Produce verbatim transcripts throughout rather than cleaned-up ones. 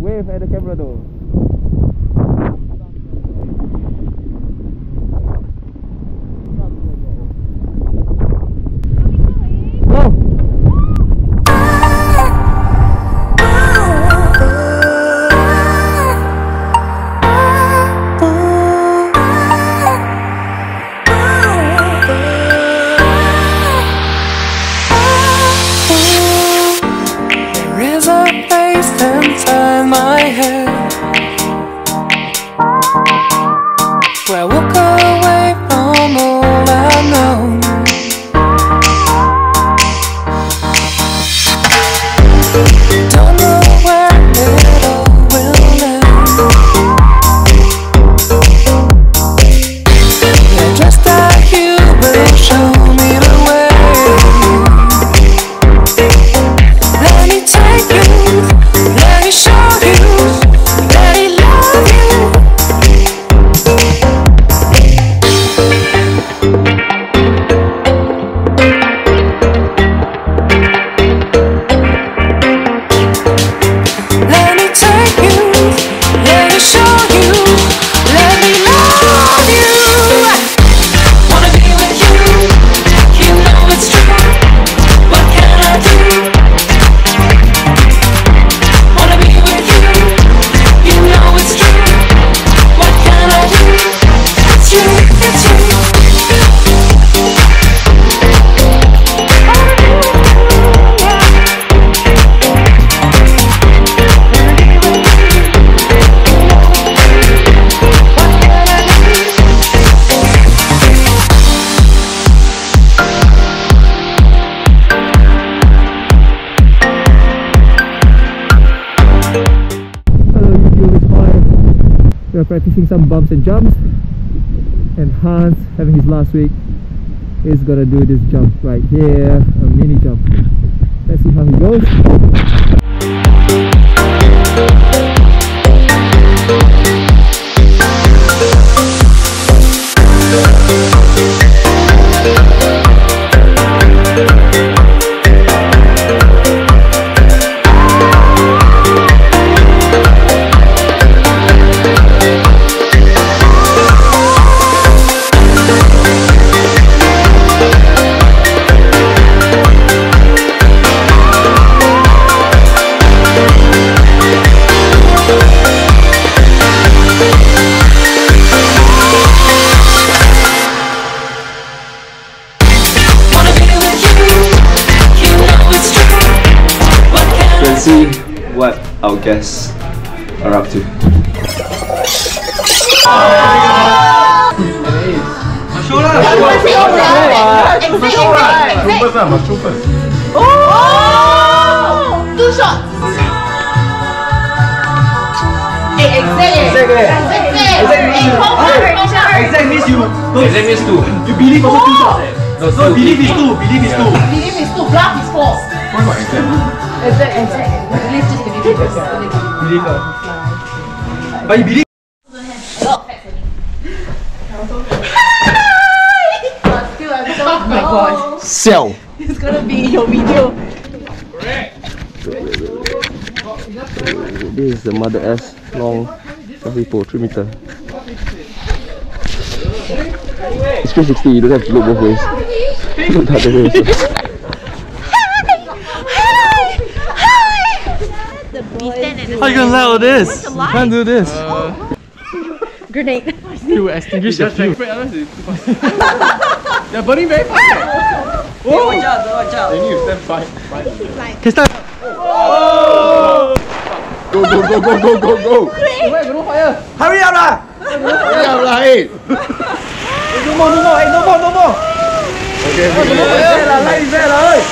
Wave at the camera tu. Where I walk away from all I know. Don't know where it all will end. Yeah, just that you will show me the way. Let me take you, let me show you. Practicing some bumps and jumps, and Hans, having his last week, is gonna do this jump right here, a mini jump. Let's see how he goes. See what our guests are up to. Oh! Two shots. Exact means you. Exact means two. You believe also two shots. So believe is two. Believe is two. Believe is two. Bluff is four. What about exact? Exactly, exactly. Believe just believe it. Believe it. But you believe. A lot of facts in it. But still, I'm so oh my gosh. Sell. It's gonna be your video. Correct. This is the mother S long coffee pole, three meter. It's three sixty, you don't have to look both ways. Look the other way. How are you gonna let all this? You can't do this. Uh, Grenade. You extinguish your flame. They're burning very fast. Whoa! Watch out, watch out. They need to stand five. Can stand. Whoa! Go, go, go, go, go, go, go. Wait, no fire. Hurry up lah! Hurry up lah, hey! No more, no more, hey, no more, no more! Okay, no more fire lah, light is there lah, hey! Woo!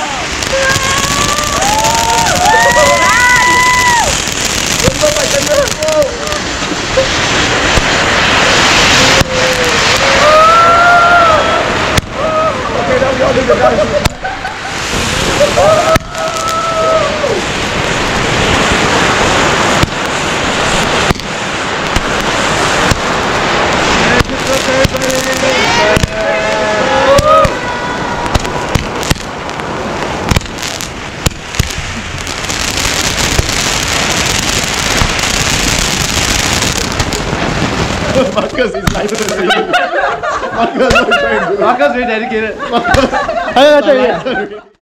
Marcus is nicer than me. Marcus, Marcus very dedicated. Marcus, I